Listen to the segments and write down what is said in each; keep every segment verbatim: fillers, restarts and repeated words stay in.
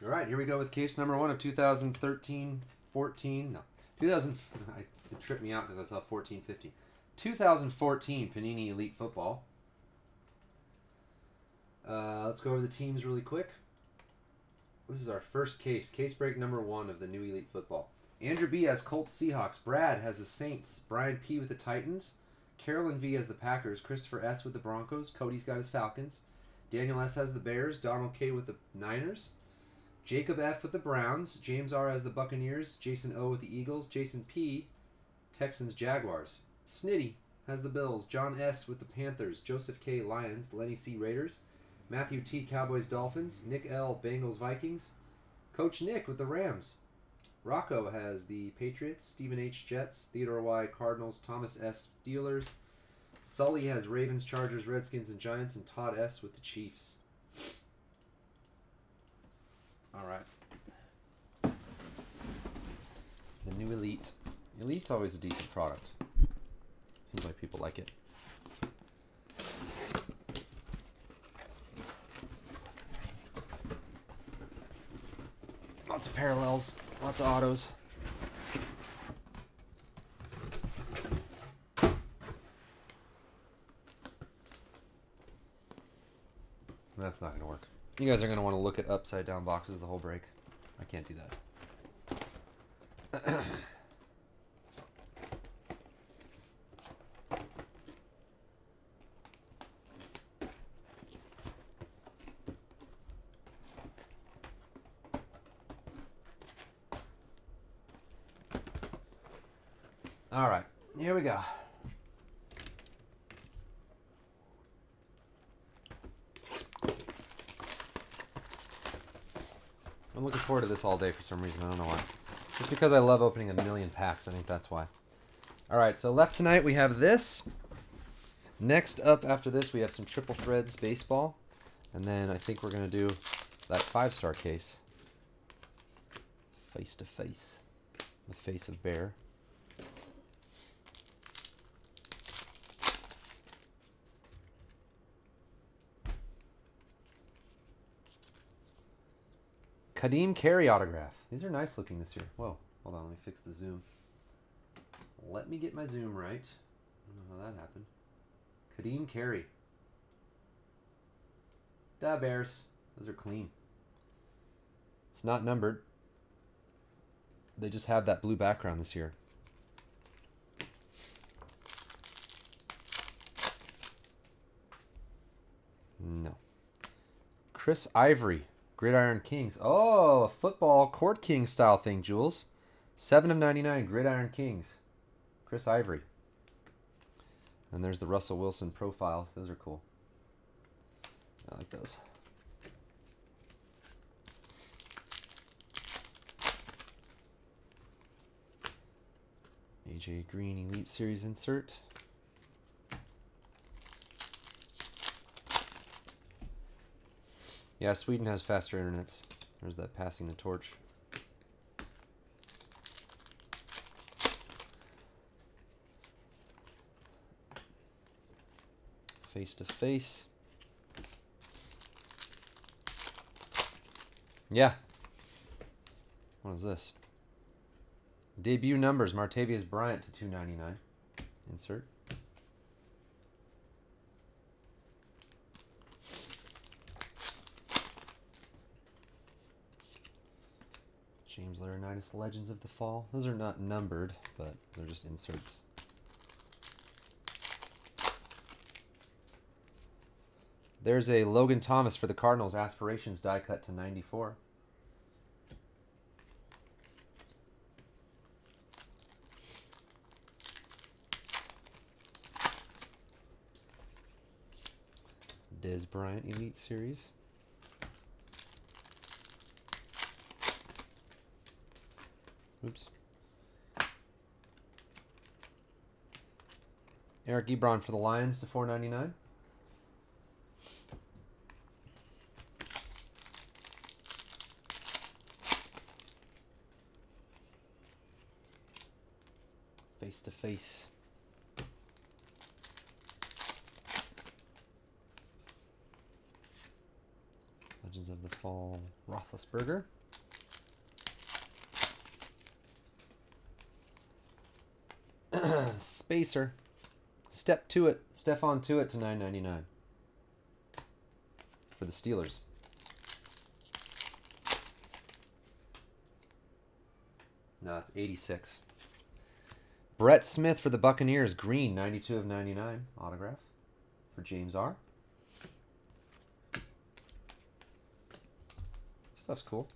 All right, here we go with case number one of two thousand thirteen fourteen. No, two thousand. I, it tripped me out because I saw fourteen fifteen. two thousand fourteen Panini Elite Football. Uh, let's go over the teams really quick. This is our first case. Case break number one of the new Elite Football. Andrew B. has Colts Seahawks. Brad has the Saints. Brian P. with the Titans. Carolyn V. has the Packers. Christopher S. with the Broncos. Cody's got his Falcons. Daniel S. has the Bears. Donald K. with the Niners. Jacob F. with the Browns. James R. has the Buccaneers. Jason O. with the Eagles. Jason P. Texans Jaguars. Snitty has the Bills. John S. with the Panthers. Joseph K. Lions. Lenny C. Raiders. Matthew T. Cowboys Dolphins. Nick L. Bengals Vikings. Coach Nick with the Rams. Rocco has the Patriots. Stephen H. Jets. Theodore Y. Cardinals. Thomas S. Steelers. Sully has Ravens, Chargers, Redskins, and Giants. And Todd S. with the Chiefs. All right. The new Elite. Elite's always a decent product. Seems like people like it. Lots of parallels. Lots of autos. That's not going to work. You guys are going to want to look at upside down boxes the whole break. I can't do that. All right, here we go. I'm looking forward to this all day for some reason. I don't know why. It's because I love opening a million packs. I think that's why. All right, so left tonight we have this. Next up after this we have some Triple Threads baseball. And then I think we're going to do that five-star case. Face to face. The face of bear. Kadeem Carey autograph. These are nice looking this year. Whoa, hold on, let me fix the zoom. Let me get my zoom right. I don't know how that happened. Kadeem Carey. Da Bears. Those are clean. It's not numbered. They just have that blue background this year. No. Chris Ivory. Gridiron Kings. Oh, a football court king style thing, Jules. seven of ninety-nine, Gridiron Kings. Chris Ivory. And there's the Russell Wilson profiles. Those are cool. I like those. A J Green Elite Series insert. Yeah, Sweden has faster internets. There's that passing the torch. Face to face. Yeah. What is this? Debut numbers. Martavius Bryant to two ninety-nine. Insert. James Laurinaitis, Legends of the Fall. Those are not numbered, but they're just inserts. There's a Logan Thomas for the Cardinals. Aspirations die cut to ninety-four. Dez Bryant Elite Series. Oops. Eric Ebron for the Lions to four ninety-nine. Face to face. Legends of the Fall. Roethlisberger. Spacer. Step to it. Stephon to it to nine ninety-nine for the Steelers. No, it's eighty-six. Brett Smith for the Buccaneers. Green, ninety-two of ninety-nine. Autograph for James R. Stuff's cool.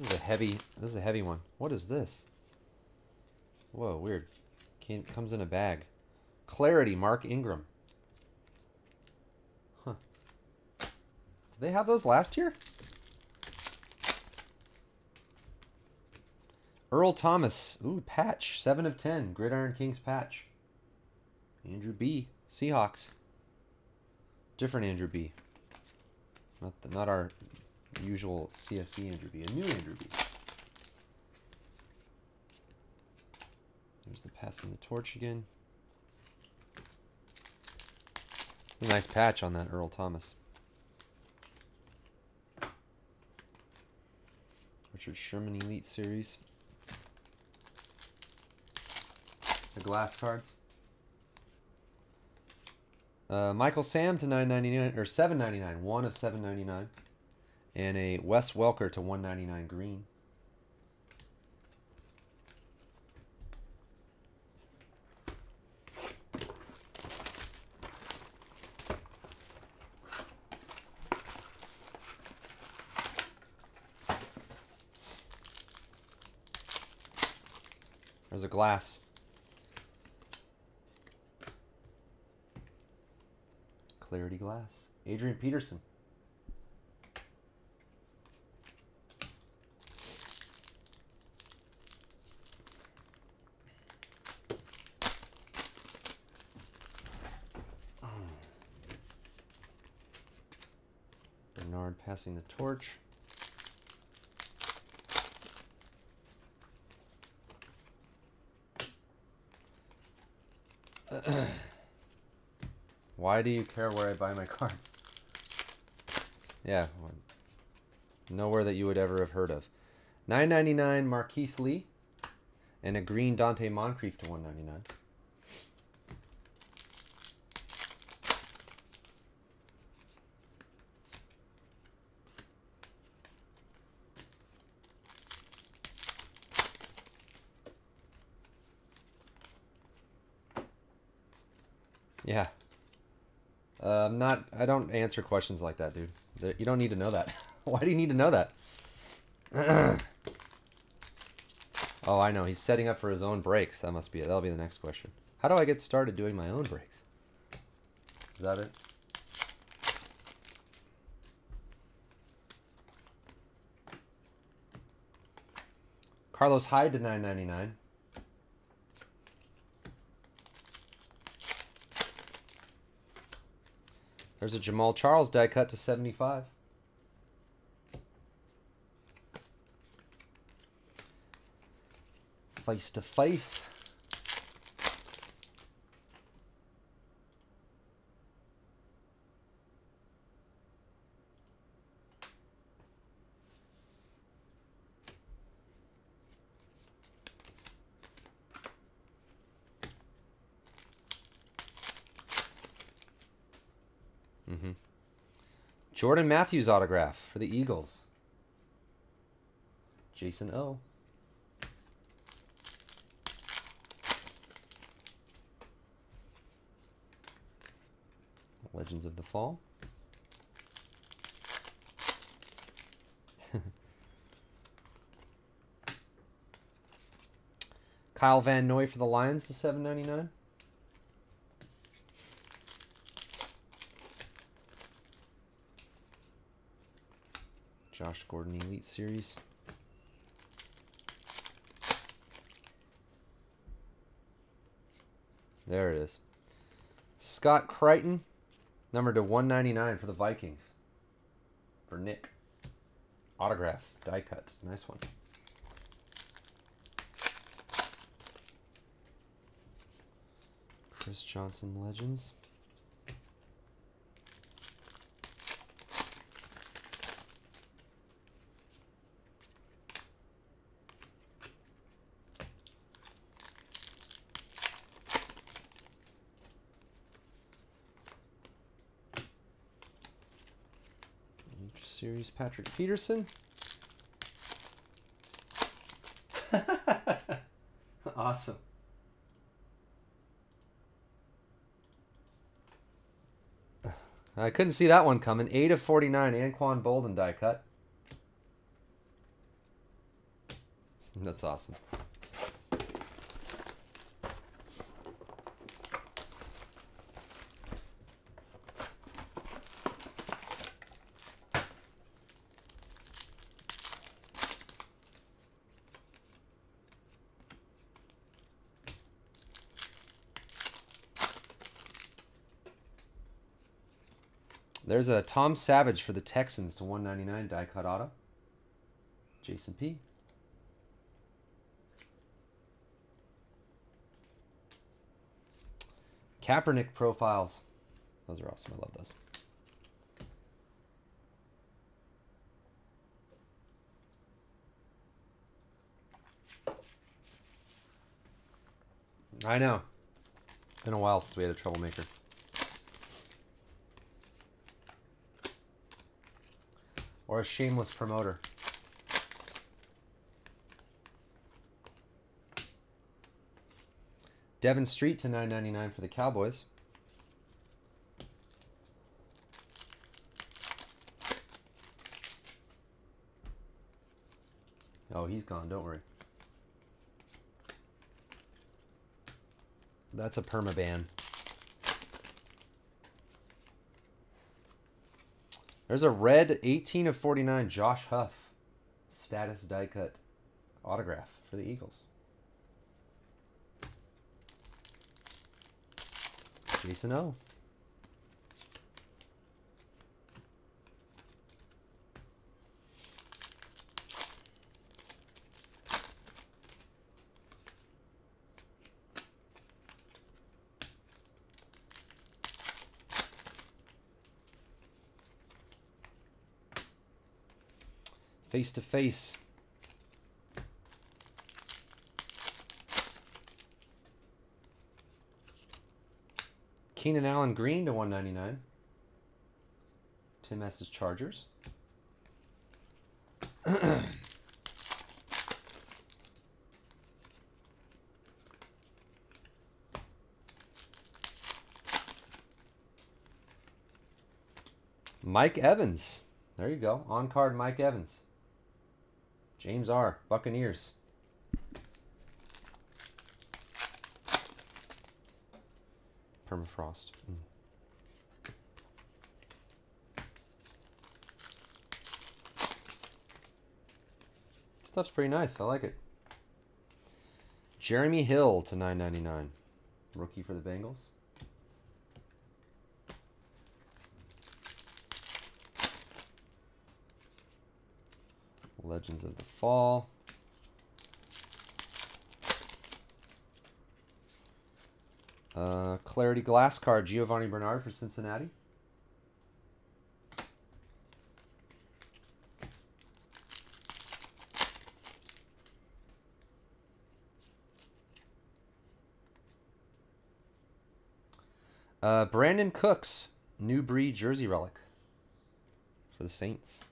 This is a heavy. This is a heavy one. What is this? Whoa, weird. Came, comes in a bag. Clarity, Mark Ingram. Huh. Did they have those last year? Earl Thomas. Ooh, patch. seven of ten. Gridiron Kings patch. Andrew B. Seahawks. Different Andrew B. Not, the, not our usual C S B Andrew B. A new Andrew B. There's the Passing the Torch again. A nice patch on that Earl Thomas. Richard Sherman Elite Series. The Glass cards. Uh, Michael Sam to nine ninety-nine or seven ninety-nine, one of seven ninety-nine, and a Wes Welker to one ninety-nine green. There's a Glass. Clarity Glass. Adrian Peterson. Oh. Bernard Passing the Torch. Why do you care where I buy my cards? Yeah, nowhere that you would ever have heard of. nine ninety-nine Marquise Lee and a green Dante Moncrief to one ninety-nine. Yeah. Uh, I'm not, I don't answer questions like that, dude. They're, you don't need to know that. Why do you need to know that? Oh, I know. He's setting up for his own breaks. That must be it. That'll be the next question. How do I get started doing my own breaks? Is that it? Carlos Hyde to nine ninety-nine. There's a Jamal Charles die cut to seventy-five. Face to Face. Jordan Matthews autograph for the Eagles. Jason O. Legends of the Fall. Kyle Van Noy for the Lions to seven ninety-nine. Josh Gordon Elite Series. There it is. Scott Crichton, numbered to one ninety-nine for the Vikings. For Nick. Autograph, die cut. Nice one. Chris Johnson Legends. Series, Patrick Peterson. Awesome. I couldn't see that one coming. eight of forty-nine, Anquan Bolden die cut. That's awesome. There's a Tom Savage for the Texans to one ninety-nine die cut auto. Jason P. Kaepernick profiles. Those are awesome. I love those. I know. It's been a while since we had a troublemaker. Or a shameless promoter. Devin Street to nine ninety-nine for the Cowboys. Oh, he's gone. Don't worry. That's a permaban. There's a red eighteen of forty-nine Josh Huff status die cut autograph for the Eagles. Jason O. Face to face. Keenan Allen Green to one ninety-nine. Tim S's Chargers. Mike Evans. There you go. On card Mike Evans. James R. Buccaneers. Permafrost. Mm. Stuff's pretty nice. I like it. Jeremy Hill to nine ninety-nine. Rookie for the Bengals. Legends of the Fall. Uh, Clarity Glass card, Giovanni Bernard for Cincinnati. Uh, Brandon Cooks, New Breed jersey relic for the Saints.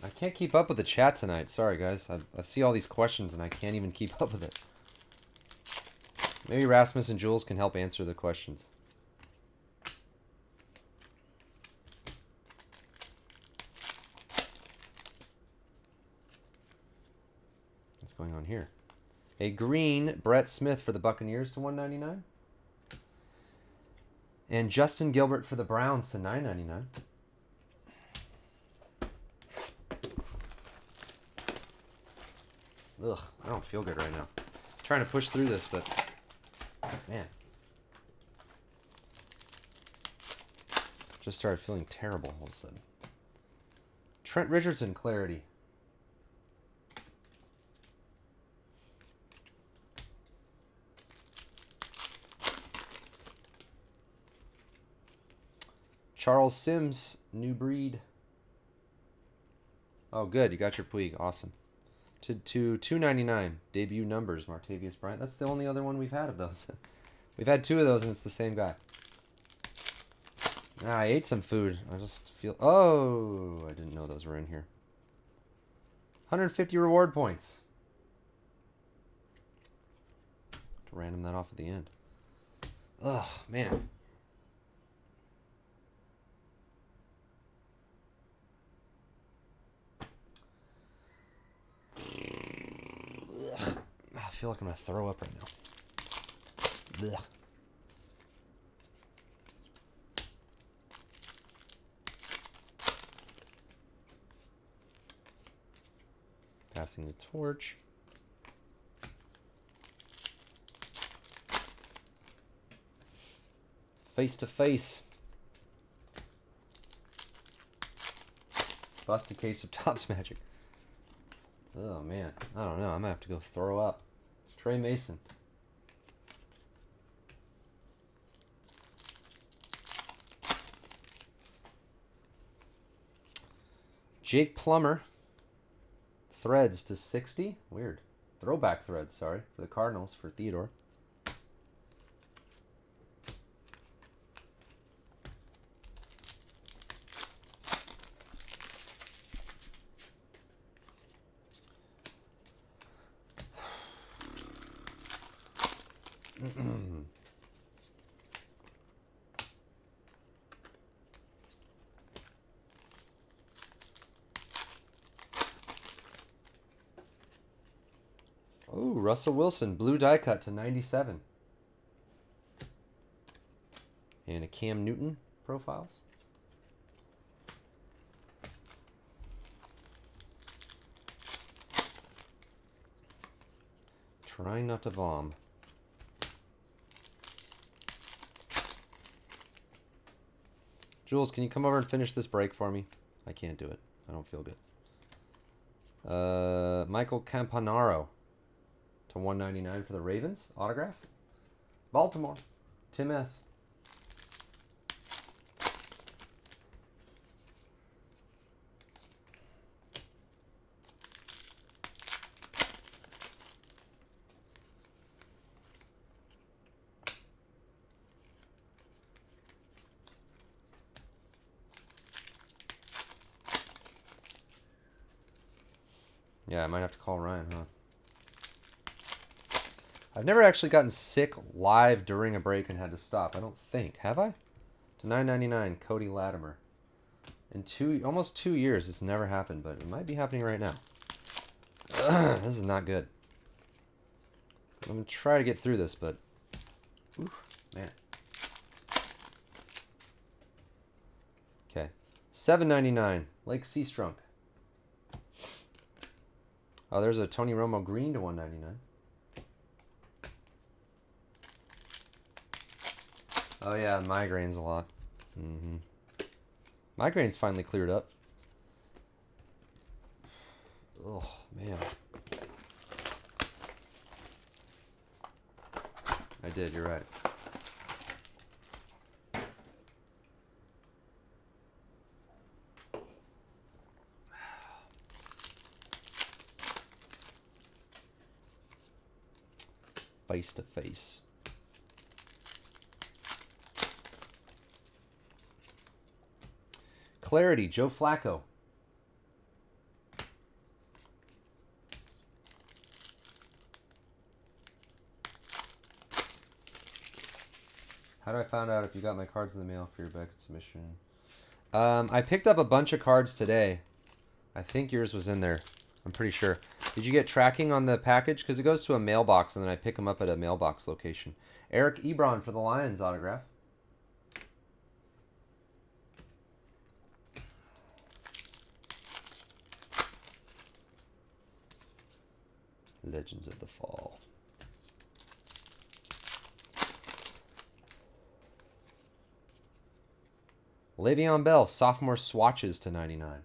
I can't keep up with the chat tonight. Sorry, guys. I, I see all these questions, and I can't even keep up with it. Maybe Rasmus and Jules can help answer the questions. What's going on here? A green Brett Smith for the Buccaneers to one ninety-nine. And Justin Gilbert for the Browns to nine ninety-nine. Ugh, I don't feel good right now. I'm trying to push through this, but man. Just started feeling terrible all of a sudden. Trent Richardson, Clarity. Charles Sims, New Breed. Oh, good. You got your Puig. Awesome. to to two ninety-nine. Debut numbers, Martavius Bryant. That's the only other one we've had of those. We've had two of those, and it's the same guy. Ah, I ate some food. I just feel... Oh, I didn't know those were in here. one hundred fifty reward points. To random that off at the end. Oh, man. I feel like I'm going to throw up right now. Ugh. Passing the torch. Face to face. Bust a case of Topps Magic. Oh man, I don't know. I'm gonna have to go throw up. Trey Mason. Jake Plummer. Threads to sixty. Weird. Throwback threads, sorry, for the Cardinals, for Theodore. Russell Wilson, blue die cut to ninety-seven. And a Cam Newton, profiles. Trying not to vom. Jules, can you come over and finish this break for me? I can't do it. I don't feel good. Uh, Michael Campanaro. To one ninety-nine for the Ravens. Autograph. Baltimore. Tim S. Yeah, I might have to call Ryan, huh? I've never actually gotten sick live during a break and had to stop. I don't think. Have I? To nine ninety-nine, Cody Latimer. In two, almost two years, it's never happened, but it might be happening right now. Ugh, this is not good. I'm going to try to get through this, but... Ooh, man. Okay. seven ninety-nine, Lake Seastrunk. Oh, there's a Tony Romo green to one ninety-nine. Oh yeah, migraines a lot. Mm-hmm. Migraines finally cleared up. Oh man, I did. You're right. Face to face. Clarity, Joe Flacco. How do I find out if you got my cards in the mail for your Beckett submission? Um, I picked up a bunch of cards today. I think yours was in there. I'm pretty sure. Did you get tracking on the package? Because it goes to a mailbox, and then I pick them up at a mailbox location. Eric Ebron for the Lions autograph. Legends of the Fall. Le'Veon Bell, sophomore swatches to ninety-nine.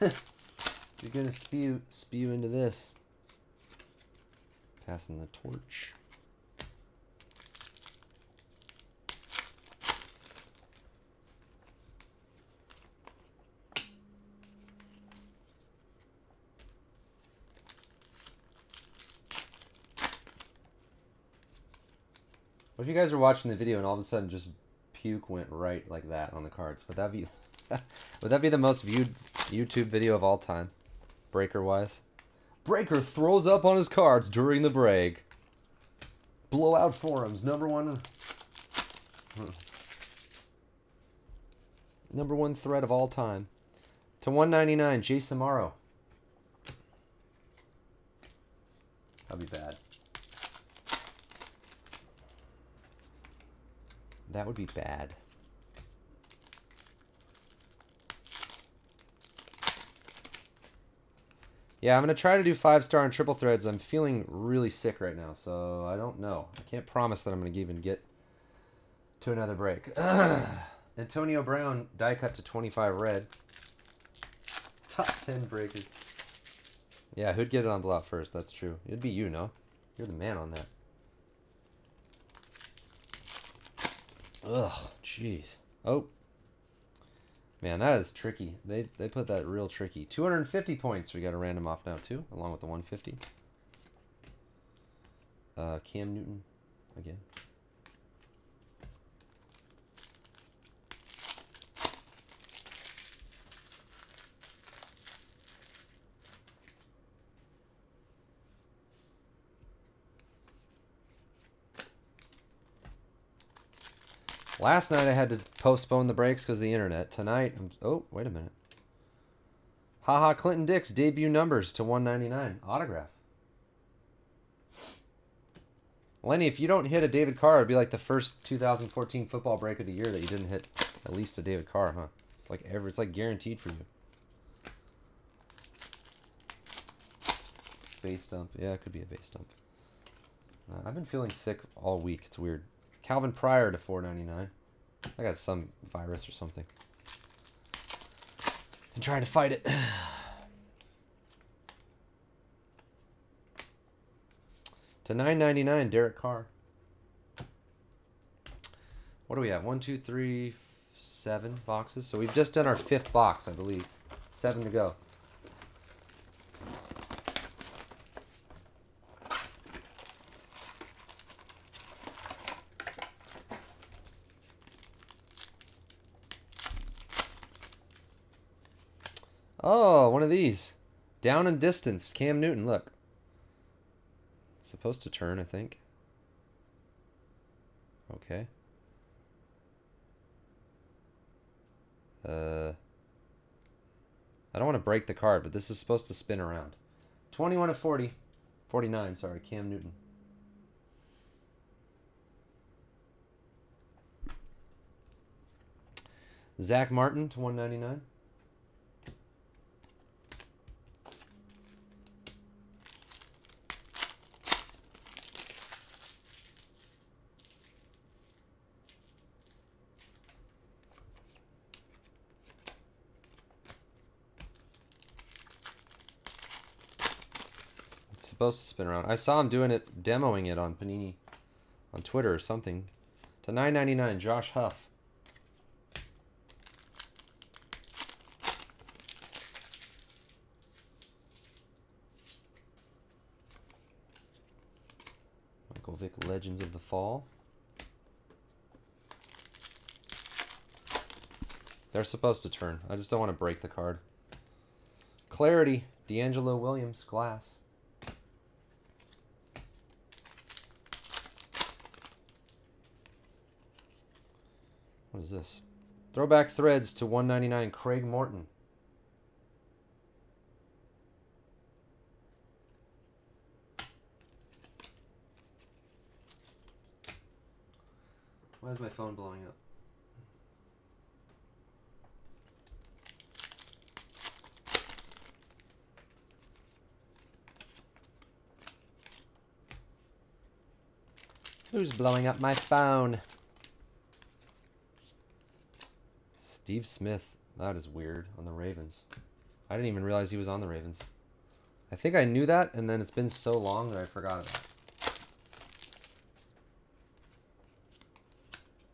You're gonna spew spew into this. Passing the torch. What if you guys are watching the video and all of a sudden just puke went right like that on the cards? Would that be would that be the most viewed YouTube video of all time, breaker wise? Breaker throws up on his cards during the break. Blowout forums, number one, number one thread of all time. To one ninety-nine, Jay Samaro. That'd be bad. That would be bad. Yeah, I'm going to try to do five-star and triple threads. I'm feeling really sick right now, so I don't know. I can't promise that I'm going to even get to another break. Antonio Brown, die cut to twenty-five red. Top ten breakers. Yeah, who'd get it on block first? That's true. It'd be you, no? You're the man on that. Ugh, jeez. Oh. Man, that is tricky. They they put that real tricky. two hundred fifty points. We got a random off now, too, along with the one fifty. Uh, Cam Newton again. Last night I had to postpone the breaks because of the internet. Tonight, I'm, oh, wait a minute. Haha, Clinton Dix, debut numbers to one ninety-nine. Autograph. Lenny, if you don't hit a David Carr, it'd be like the first two thousand fourteen football break of the year that you didn't hit at least a David Carr, huh? It's like ever, it's like guaranteed for you. Base dump. Yeah, it could be a base dump. Uh, I've been feeling sick all week. It's weird. Calvin Pryor to four ninety-nine. I got some virus or something. I'm trying to fight it. To nine ninety-nine, Derek Carr. What do we have? One, two, three, seven boxes. So we've just done our fifth box, I believe. Seven to go. Oh, one of these. Down and distance. Cam Newton, look. It's supposed to turn, I think. Okay. Uh, I don't want to break the card, but this is supposed to spin around. twenty-one of forty. forty-nine, sorry. Cam Newton. Zach Martin to one ninety-nine. Supposed to spin around. I saw him doing it, demoing it on Panini, on Twitter or something. To nine ninety-nine, Josh Huff. Michael Vick, Legends of the Fall. They're supposed to turn. I just don't want to break the card. Clarity, D'Angelo Williams, Glass. What is this? Throwback threads to one ninety-nine, Craig Morton. Why is my phone blowing up? Who's blowing up my phone? Steve Smith, that is weird, on the Ravens. I didn't even realize he was on the Ravens. I think I knew that, and then it's been so long that I forgot about it.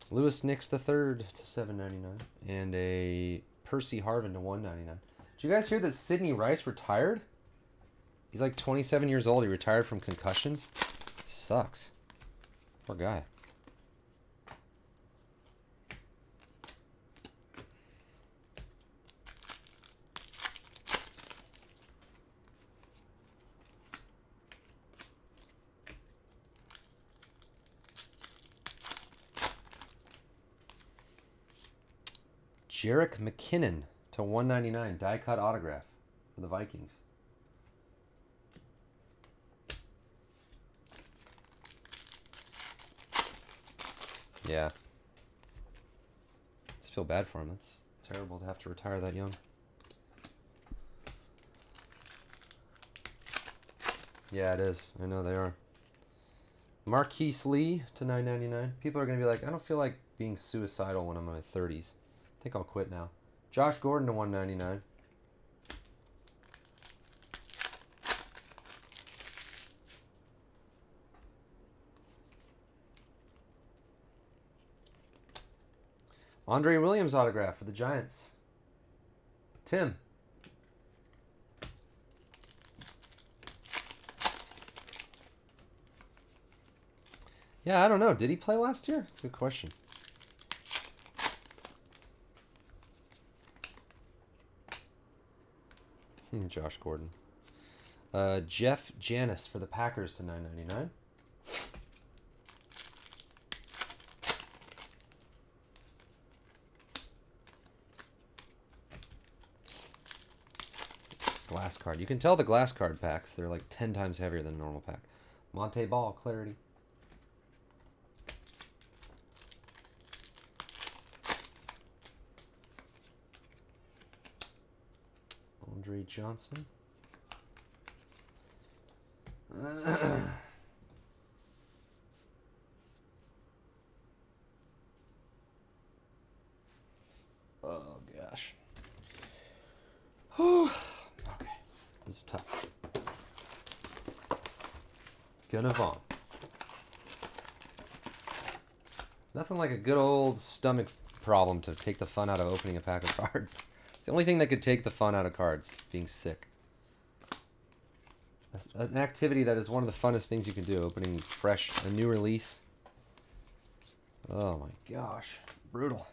Lewis Nix the third to seven ninety-nine, and a Percy Harvin to one ninety-nine. Did you guys hear that Sidney Rice retired? He's like twenty-seven years old. He retired from concussions. Sucks. Poor guy. Jerick McKinnon to one ninety-nine, die-cut autograph for the Vikings. Yeah. I just feel bad for him. That's terrible to have to retire that young. Yeah, it is. I know they are. Marquise Lee to nine ninety-nine. People are going to be like, I don't feel like being suicidal when I'm in my thirties. I think I'll quit now. Josh Gordon to one ninety-nine. Andre Williams autograph for the Giants. Tim. Yeah, I don't know. Did he play last year? That's a good question. Hmm, Josh Gordon. Uh, Jeff Janis for the Packers to nine ninety-nine. Glass card. You can tell the glass card packs. They're like ten times heavier than a normal pack. Monte Ball, Clarity. Andre Johnson. Oh, gosh. Whew. Okay. This is tough. Gonna vaunt. Nothing like a good old stomach problem to take the fun out of opening a pack of cards. It's the only thing that could take the fun out of cards, being sick. That's an activity that is one of the funnest things you can do, opening fresh, a new release. Oh my gosh, brutal.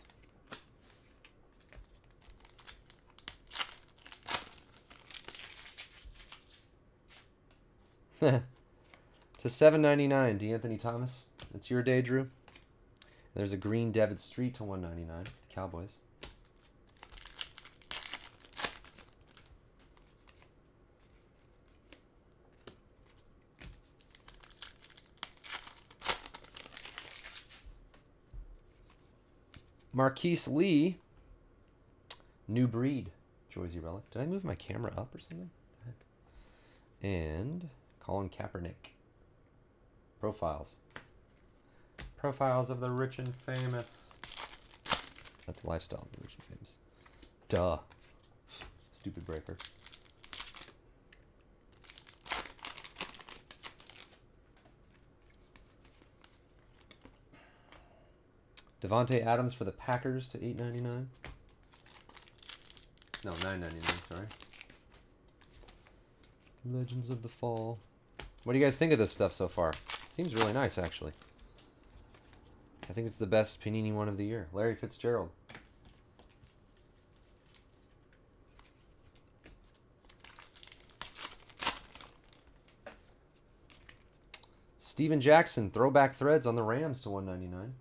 To seven ninety-nine, DeAnthony Thomas. It's your day, Drew. There's a green Devitt Street to one ninety-nine, Cowboys. Marquise Lee, New Breed, Joyzy Relic. Did I move my camera up or something? What the heck? And Colin Kaepernick. Profiles. Profiles of the rich and famous. That's a lifestyle of the rich and famous. Duh. Stupid breaker. Devontae Adams for the Packers to eight ninety-nine. No, nine ninety-nine, sorry. Legends of the Fall. What do you guys think of this stuff so far? It seems really nice, actually. I think it's the best Panini one of the year. Larry Fitzgerald. Steven Jackson, throwback threads on the Rams to one ninety-nine.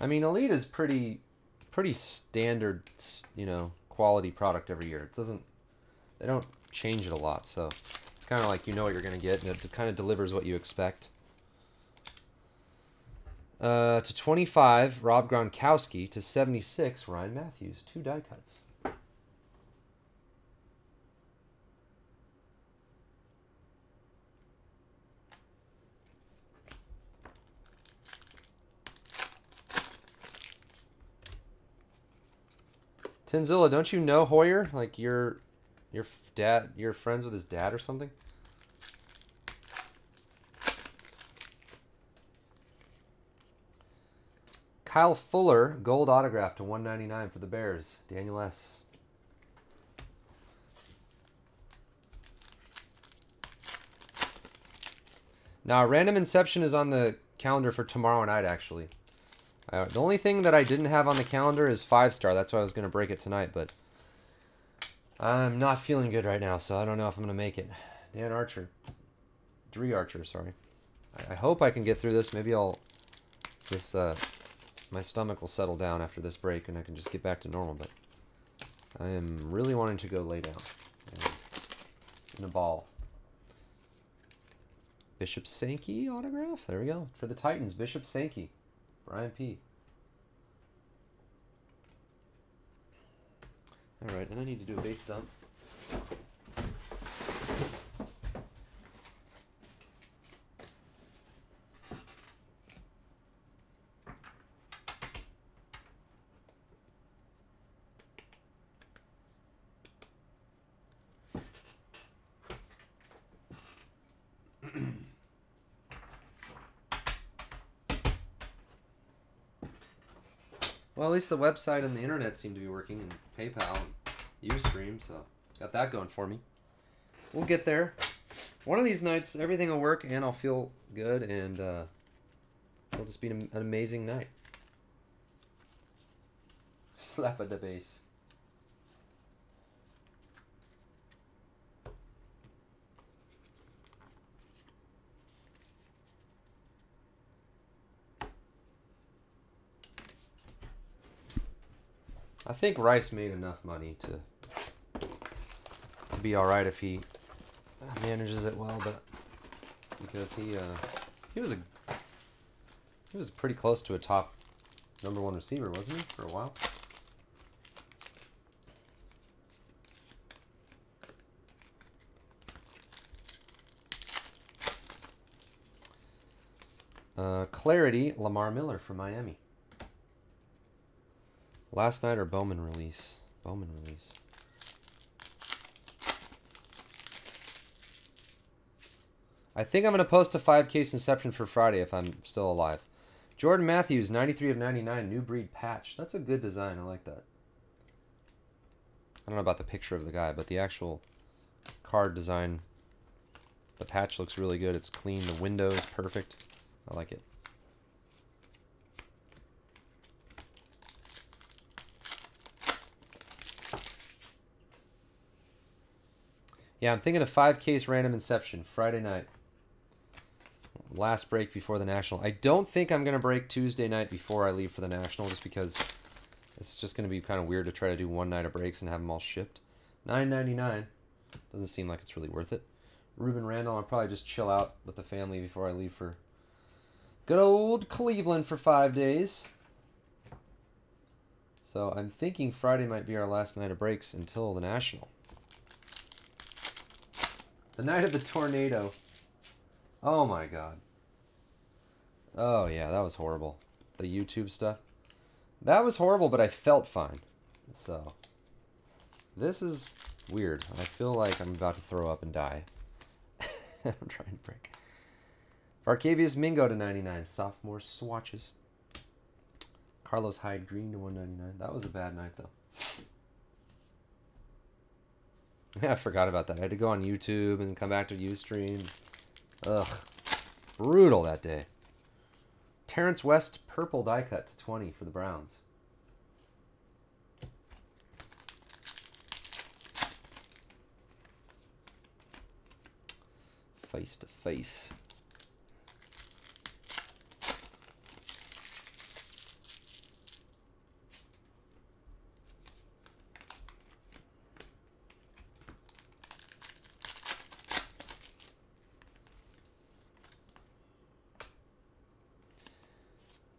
I mean, Elite is pretty, pretty standard, you know, quality product every year. It doesn't, they don't change it a lot, so it's kind of like you know what you're going to get, and it kind of delivers what you expect. Uh, to twenty-five, Rob Gronkowski. To seventy-six, Ryan Matthews. Two die cuts. Tenzilla, don't you know Hoyer? Like your your dad, you're friends with his dad or something? Kyle Fuller, gold autograph to one ninety-nine for the Bears. Daniel S. Now, Random Inception is on the calendar for tomorrow night, actually. Uh, the only thing that I didn't have on the calendar is five star. That's why I was going to break it tonight, but I'm not feeling good right now, so I don't know if I'm going to make it. Dan Archer. Dree Archer, sorry. I, I hope I can get through this. Maybe I'll... This, uh... My stomach will settle down after this break, and I can just get back to normal, but I am really wanting to go lay down. In a ball. Bishop Sankey autograph. There we go. For the Titans, Bishop Sankey. Brian P. Alright, and I need to do a base dump. Well, at least the website and the internet seem to be working, and PayPal and Ustream, so got that going for me. We'll get there. One of these nights, everything will work, and I'll feel good, and uh, it'll just be an amazing night. Slap at the base. I think Rice made enough money to, to be all right if he manages it well, but because he uh, he was a he was pretty close to a top number one receiver, wasn't he, for a while? Uh, Clarity, Lamar Miller from Miami. Last night or Bowman release? Bowman release. I think I'm going to post a five case Inception for Friday if I'm still alive. Jordan Matthews, ninety-three of ninety-nine, New Breed patch. That's a good design. I like that. I don't know about the picture of the guy, but the actual card design, the patch looks really good. It's clean. The window is perfect. I like it. Yeah, I'm thinking a five case Random Inception, Friday night. Last break before the National. I don't think I'm going to break Tuesday night before I leave for the National, just because it's just going to be kind of weird to try to do one night of breaks and have them all shipped. nine ninety-nine. Doesn't seem like it's really worth it. Ruben Randall, I'll probably just chill out with the family before I leave for good old Cleveland for five days. So I'm thinking Friday might be our last night of breaks until the National. The night of the tornado. Oh my god. Oh yeah, that was horrible. The YouTube stuff. That was horrible, but I felt fine. So, this is weird. I feel like I'm about to throw up and die. I'm trying to break. Varcavius Mingo to ninety-nine. Sophomore swatches. Carlos Hyde Green to one ninety-nine. That was a bad night, though. Yeah, I forgot about that. I had to go on YouTube and come back to Ustream. Ugh. Brutal that day. Terrence West, purple die cut to twenty for the Browns. Face to face.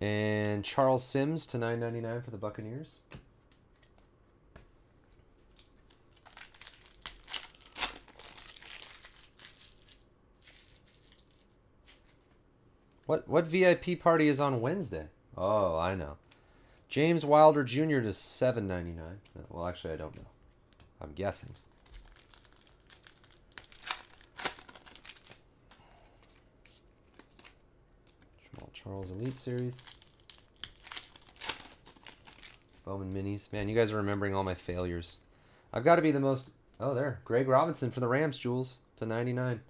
And Charles Sims to nine ninety-nine for the Buccaneers. What what V I P party is on Wednesday? Oh, I know. James Wilder Junior to seven ninety-nine. Well, actually, I don't know. I'm guessing. Charles Elite Series. Bowman Minis. Man, you guys are remembering all my failures. I've got to be the most... Oh, there. Greg Robinson for the Rams, Jules, to ninety-nine.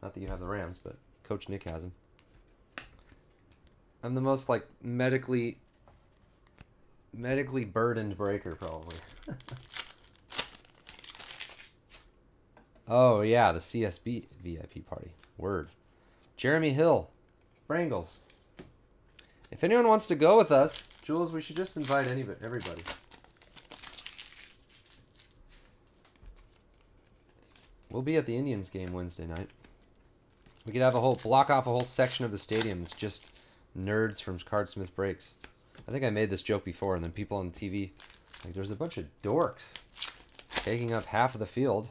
Not that you have the Rams, but Coach Nick has him. I'm the most, like, medically... medically burdened breaker, probably. Oh, yeah, the C S B V I P party. Word. Jeremy Hill. Brangles. If anyone wants to go with us, Jules, we should just invite anybody, everybody. We'll be at the Indians game Wednesday night. We could have a whole, block off a whole section of the stadium that's just nerds from Cardsmith Breaks. I think I made this joke before, and then people on the T V, like, there's a bunch of dorks taking up half of the field.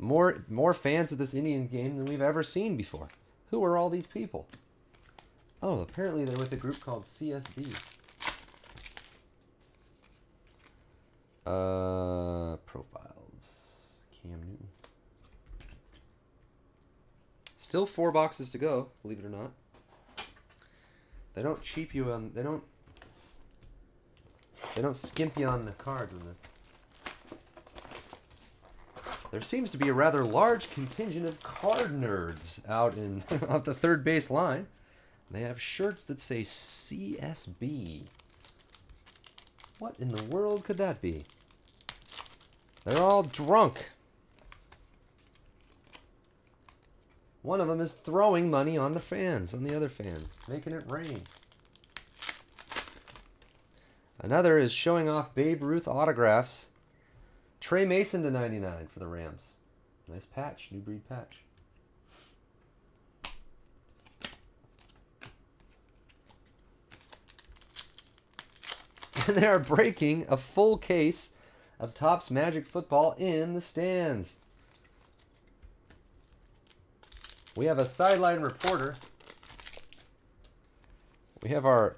More, more fans of this Indian game than we've ever seen before. Who are all these people? Oh, apparently they're with a group called C S B. Uh, Profiles. Cam Newton. Still four boxes to go, believe it or not. They don't cheap you on, they don't, they don't skimp you on the cards in this. There seems to be a rather large contingent of card nerds out in on the third base line. They have shirts that say C S B. What in the world could that be? They're all drunk. One of them is throwing money on the fans, on the other fans, making it rain. Another is showing off Babe Ruth autographs. Trey Mason to ninety-nine for the Rams. Nice patch, New Breed patch. And they are breaking a full case of Topps Magic football in the stands. We have a sideline reporter. We have our,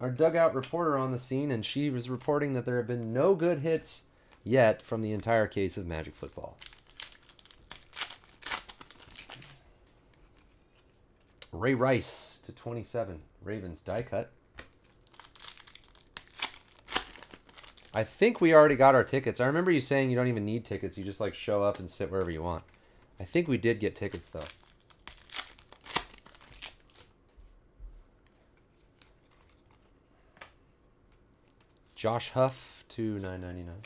our dugout reporter on the scene, and she was reporting that there have been no good hits yet from the entire case of Magic football. Ray Rice to twenty-seven. Ravens die cut. I think we already got our tickets. I remember you saying you don't even need tickets. You just, like, show up and sit wherever you want. I think we did get tickets, though. Josh Huff to nine ninety-nine.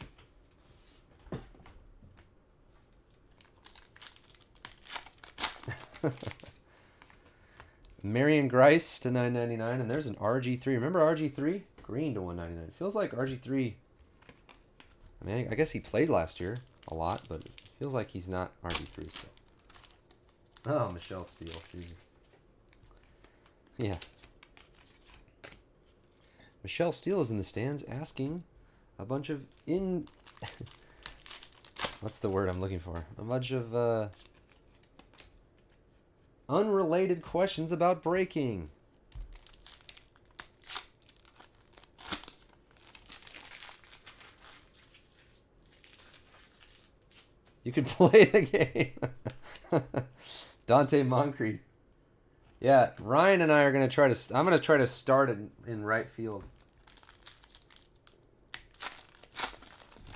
Marion Grice to nine ninety-nine, and there's an R G three. Remember R G three? Green to one ninety-nine. It feels like R G three. I mean, I guess he played last year a lot, but it feels like he's not R G three still. Oh, Michelle Steele. Jesus. Yeah. Michelle Steele is in the stands asking a bunch of in... What's the word I'm looking for? A bunch of... Uh... unrelated questions about breaking. You could play the game. Dante Moncrief. Yeah, Ryan and I are going to try to... I'm going to try to start in, in right field.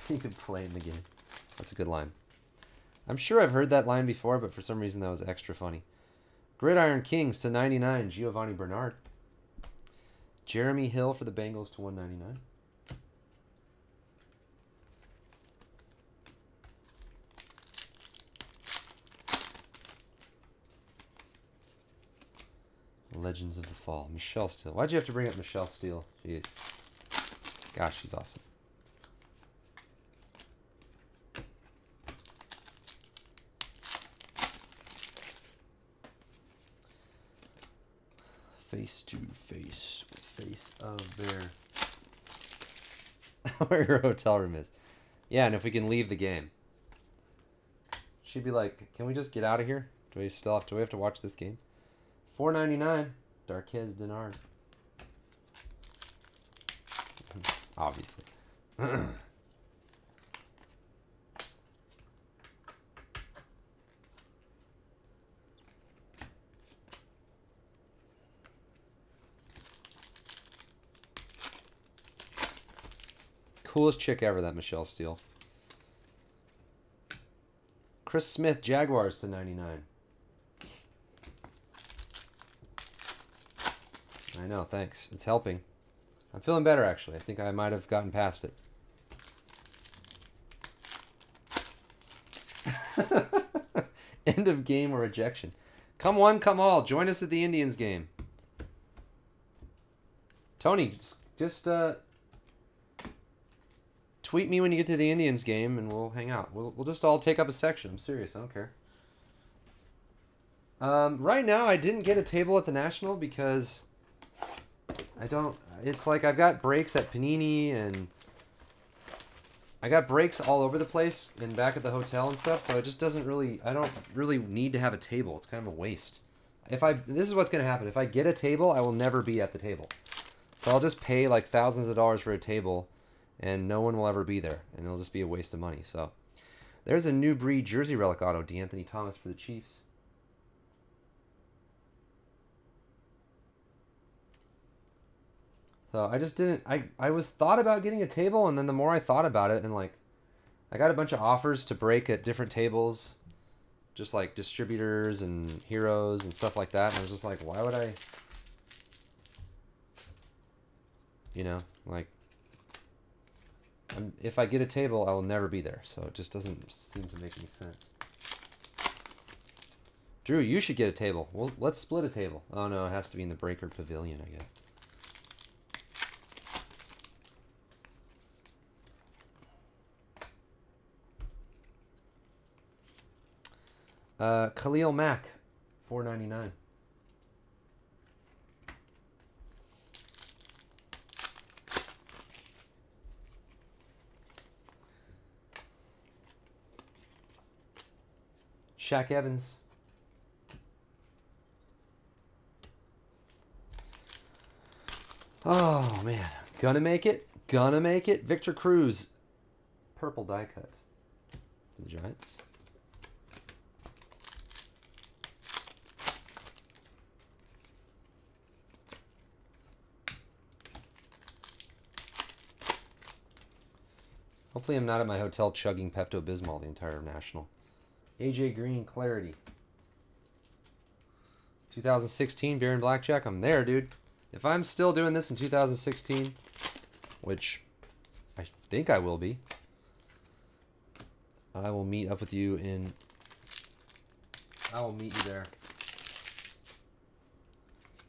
You could play in the game. That's a good line. I'm sure I've heard that line before, but for some reason that was extra funny. Gridiron Kings to ninety-nine, Giovanni Bernard. Jeremy Hill for the Bengals to one ninety-nine. Legends of the Fall. Michelle Steele. Why'd you have to bring up Michelle Steele? Jeez. Gosh, she's awesome. Face to face, face of their where your hotel room is. Yeah, and if we can leave the game, she'd be like, "Can we just get out of here? Do we still have? Do we have to watch this game?" Four ninety nine, Darquez Denard. Obviously. Coolest chick ever, that Michelle Steele. Chris Smith, Jaguars to ninety-nine. I know, thanks. It's helping. I'm feeling better, actually. I think I might have gotten past it. End of game or rejection. Come one, come all. Join us at the Indians game. Tony, just, just uh, tweet me when you get to the Indians game and we'll hang out. We'll, we'll just all take up a section. I'm serious. I don't care. Um, right now, I didn't get a table at the National because I don't... It's like I've got breaks at Panini and... I got breaks all over the place and back at the hotel and stuff, so it just doesn't really... I don't really need to have a table. It's kind of a waste. If I... This is what's going to happen. If I get a table, I will never be at the table. So I'll just pay like thousands of dollars for a table and no one will ever be there. And it'll just be a waste of money, so... There's a New Breed jersey relic auto, D'Anthony Thomas for the Chiefs. So I just didn't, I, I was thought about getting a table, and then the more I thought about it, and like, I got a bunch of offers to break at different tables, just like distributors and heroes and stuff like that, and I was just like, why would I, you know, like, I'm, if I get a table, I will never be there, so it just doesn't seem to make any sense. Drew, you should get a table. Well, let's split a table. Oh no, it has to be in the Breaker Pavilion, I guess. Uh, Khalil Mack, four ninety-nine. Shaq Evans. Oh, man. Gonna make it. Gonna make it. Victor Cruz. Purple die cut for the Giants. Hopefully I'm not at my hotel chugging Pepto-Bismol the entire National. A J Green, Clarity. two thousand sixteen, Beer and Blackjack. I'm there, dude. If I'm still doing this in two thousand sixteen, which I think I will be, I will meet up with you in... I will meet you there.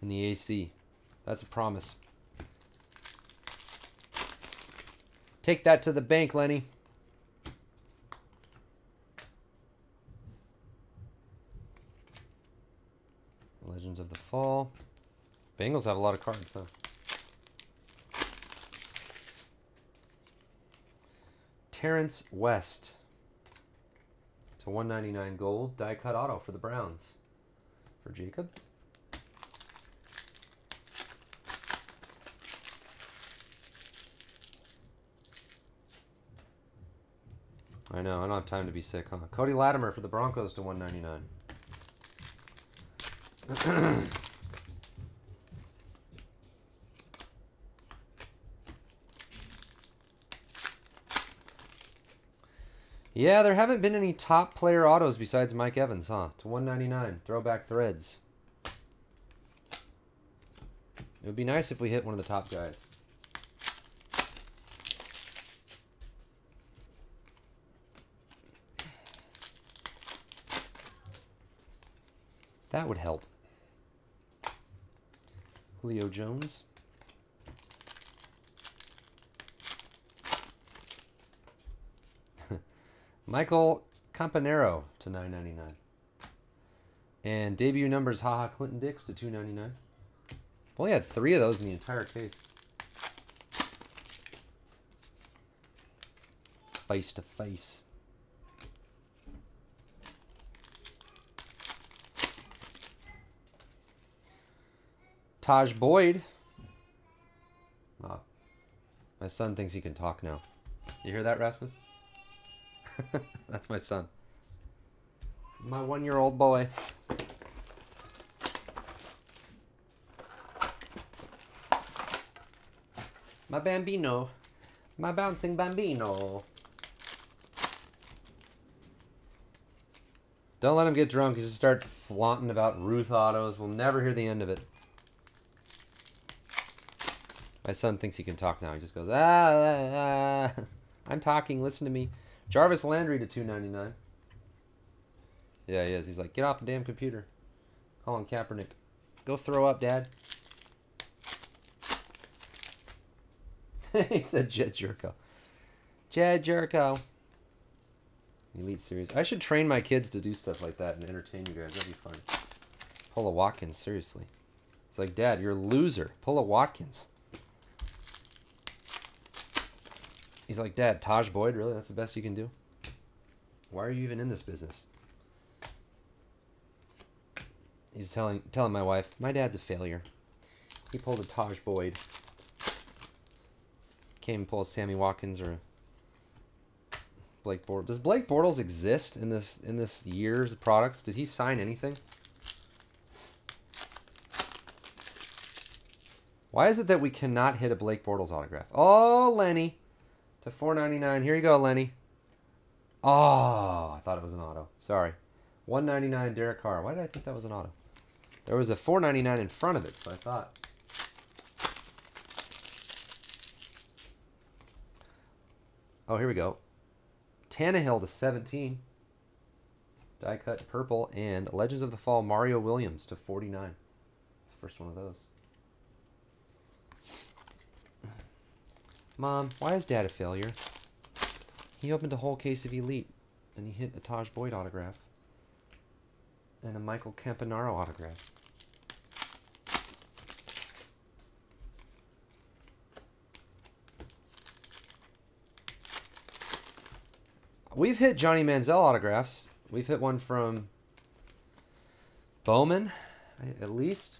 In the A C. That's a promise. Take that to the bank, Lenny. Legends of the Fall. Bengals have a lot of cards, huh? Terrence West. To one ninety-nine gold. Die cut auto for the Browns. For Jacob. I know, I don't have time to be sick, huh? Cody Latimer for the Broncos to one ninety-nine. Yeah, there haven't been any top player autos besides Mike Evans, huh? To one ninety-nine, throwback threads. It would be nice if we hit one of the top guys. That would help. Julio Jones. Michael Campanero to nine ninety-nine. And debut numbers, haha, Clinton Dix to two ninety-nine. Only had three of those in the entire case. Face to face. Taj Boyd. Oh, my son thinks he can talk now. You hear that, Rasmus? That's my son. My one-year-old boy. My bambino. My bouncing bambino. Don't let him get drunk. He'll just start flaunting about Ruth autos. We'll never hear the end of it. My son thinks he can talk now. He just goes, ah, ah, ah. I'm talking. Listen to me. Jarvis Landry to two ninety-nine. Yeah, he is. He's like, get off the damn computer. Colin Kaepernick. Go throw up, Dad. He said Jed Jerko. Jed Jerko. Elite Series. I should train my kids to do stuff like that and entertain you guys. That'd be fun. Paula Watkins, seriously. It's like, Dad, you're a loser. Paula Watkins. He's like, Dad, Taj Boyd, really? That's the best you can do? Why are you even in this business? He's telling telling my wife, my dad's a failure. He pulled a Taj Boyd. Came and pulled Sammy Watkins or Blake Bortles. Does Blake Bortles exist in this in this year's products? Did he sign anything? Why is it that we cannot hit a Blake Bortles autograph? Oh, Lenny, to four ninety-nine. Here you go, Lenny. Oh, I thought it was an auto. Sorry, one ninety-nine Derek Carr. Why did I think that was an auto? There was a four ninety-nine in front of it, so I thought. Oh, here we go. Tannehill to seventeen. Die cut purple and Legends of the Fall Mario Williams to forty-nine. It's the first one of those. Mom, why is Dad a failure? He opened a whole case of Elite and he hit a Taj Boyd autograph and a Michael Campanaro autograph. We've hit Johnny Manziel autographs. We've hit one from Bowman, at least.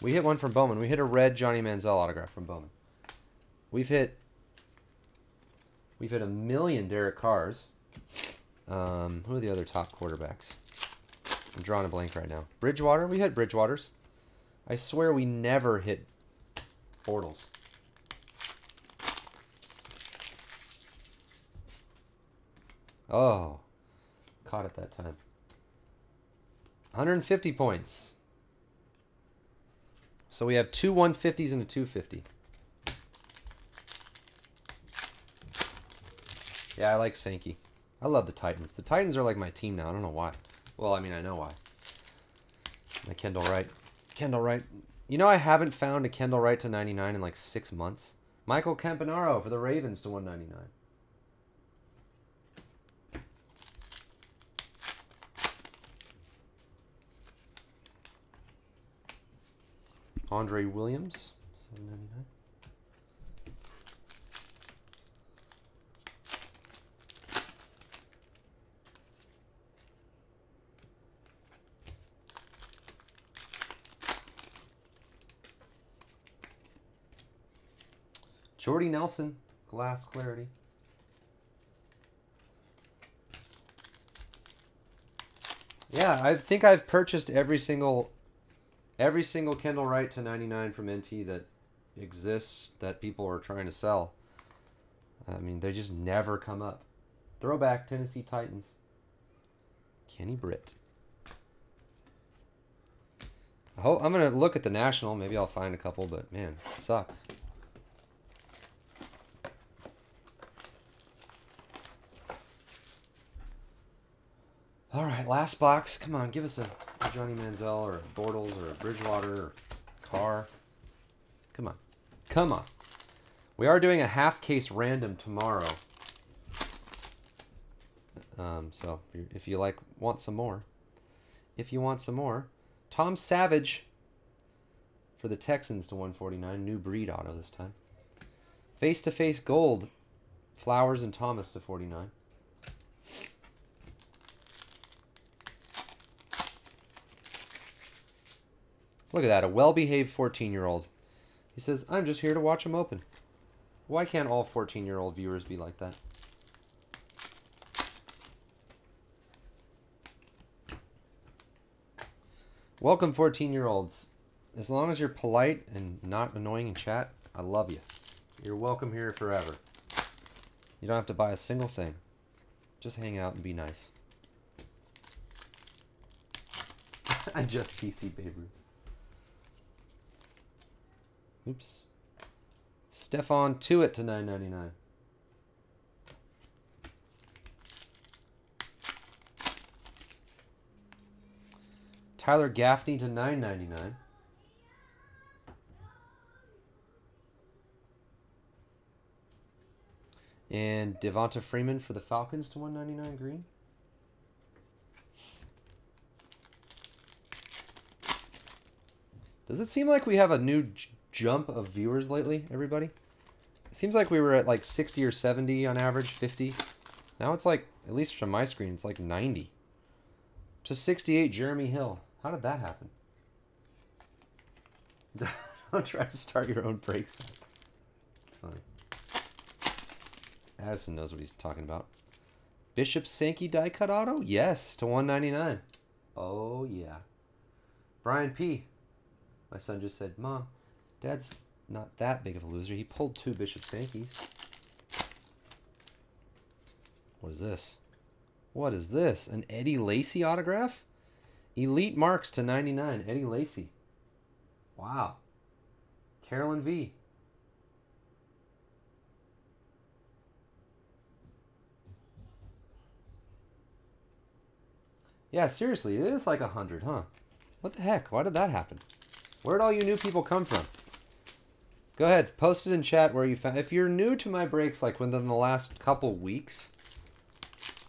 We hit one from Bowman. We hit a red Johnny Manziel autograph from Bowman. We've hit we've hit a million Derek Carrs. Um, who are the other top quarterbacks? I'm drawing a blank right now. Bridgewater. We hit Bridgewaters. I swear we never hit Bortles. Oh, caught it that time. one hundred fifty points. So we have two one fifties and a two fifty. Yeah, I like Sankey. I love the Titans. The Titans are like my team now. I don't know why. Well, I mean, I know why. My Kendall Wright. Kendall Wright. You know, I haven't found a Kendall Wright to ninety-nine in like six months. Michael Campanaro for the Ravens to one ninety-nine. Andre Williams, seven ninety-nine. Jordy Nelson, Glass Clarity. Yeah, I think I've purchased every single... Every single Kendall Wright to ninety-nine from N T that exists that people are trying to sell. I mean, they just never come up. Throwback Tennessee Titans. Kenny Britt. I hope, I'm going to look at the National. Maybe I'll find a couple, but man, it sucks. All right, last box. Come on, give us a... Johnny Manziel or Bortles or Bridgewater or Carr. Come on. Come on. We are doing a half case random tomorrow. Um, so if you like, want some more. If you want some more. Tom Savage for the Texans to one forty-nine. New Breed auto this time. Face to face gold. Flowers and Thomas to forty-nine. Look at that, a well-behaved fourteen-year-old. He says, I'm just here to watch him open. Why can't all fourteen-year-old viewers be like that? Welcome, fourteen-year-olds. As long as you're polite and not annoying in chat, I love you. You're welcome here forever. You don't have to buy a single thing. Just hang out and be nice. I just P C Babe Ruth. Oops. Stefan Tuitt to nine ninety-nine. Tyler Gaffney to nine ninety-nine. And Devonta Freeman for the Falcons to one ninety-nine green. Does it seem like we have a new j jump of viewers lately, everybody? It seems like we were at like sixty or seventy on average, fifty. Now it's like, at least from my screen, it's like ninety. To sixty-eight, Jeremy Hill. How did that happen? Don't try to start your own breaks. It's funny. Addison knows what he's talking about. Bishop Sankey die cut auto? Yes, to one ninety-nine. Oh, yeah. Brian P. My son just said, Mom, Dad's not that big of a loser. He pulled two Bishop Sankeys. What is this? What is this? An Eddie Lacy autograph? Elite marks to ninety-nine. Eddie Lacy. Wow. Carolyn V. Yeah, seriously, it is like a hundred, huh? What the heck? Why did that happen? Where'd all you new people come from? Go ahead, post it in chat where you found... If you're new to my breaks, like within the last couple weeks,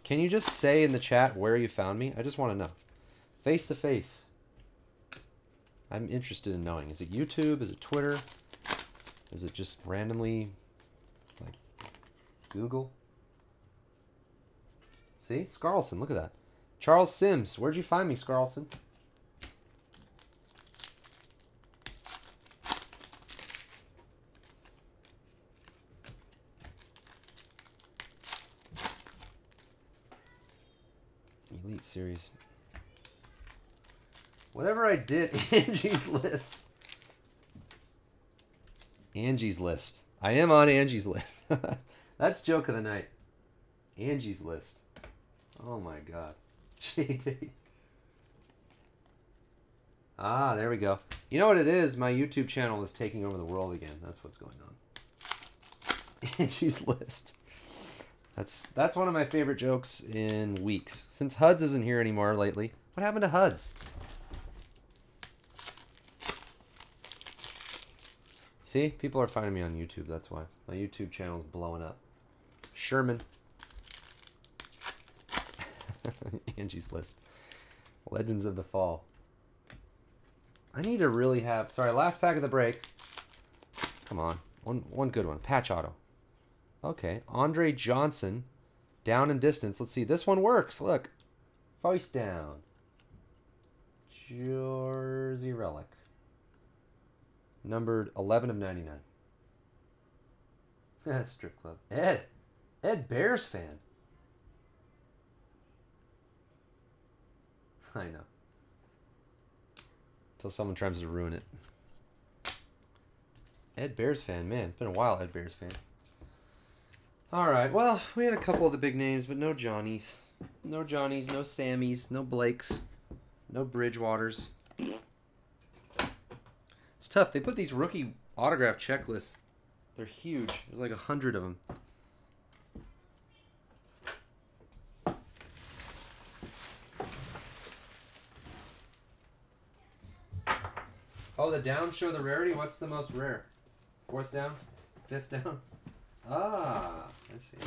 can you just say in the chat where you found me? I just want to know. Face to face. I'm interested in knowing. Is it YouTube? Is it Twitter? Is it just randomly, like, Google? See? Scarlson, look at that. Charles Sims. Where'd you find me, Scarlson? Elite Series. Whatever I did, Angie's List. Angie's List. I am on Angie's List. That's joke of the night. Angie's List. Oh my god. J D. Ah, there we go. You know what it is? My YouTube channel is taking over the world again. That's what's going on. Angie's List. That's that's one of my favorite jokes in weeks. Since H U D S isn't here anymore lately, what happened to H U D S? See? People are finding me on YouTube, that's why. My YouTube channel's blowing up. Sherman. Angie's List. Legends of the Fall. I need to really have... Sorry, last pack of the break. Come on. One, one good one. Patch auto. Okay. Andre Johnson. Down and distance. Let's see. This one works. Look. Face down. Jersey Relic. Numbered eleven of ninety-nine. Strip club. Ed. Ed Bears fan. I know. Until someone tries to ruin it. Ed Bears fan, man. It's been a while, Ed Bears fan. Alright, well, we had a couple of the big names, but no Johnnies. No Johnnies, no Sammies, no Blakes, no Bridgewaters. It's tough. They put these rookie autograph checklists. They're huge. There's like a hundred of them. Oh, the downs show the rarity? What's the most rare? Fourth down? Fifth down? Ah, I see.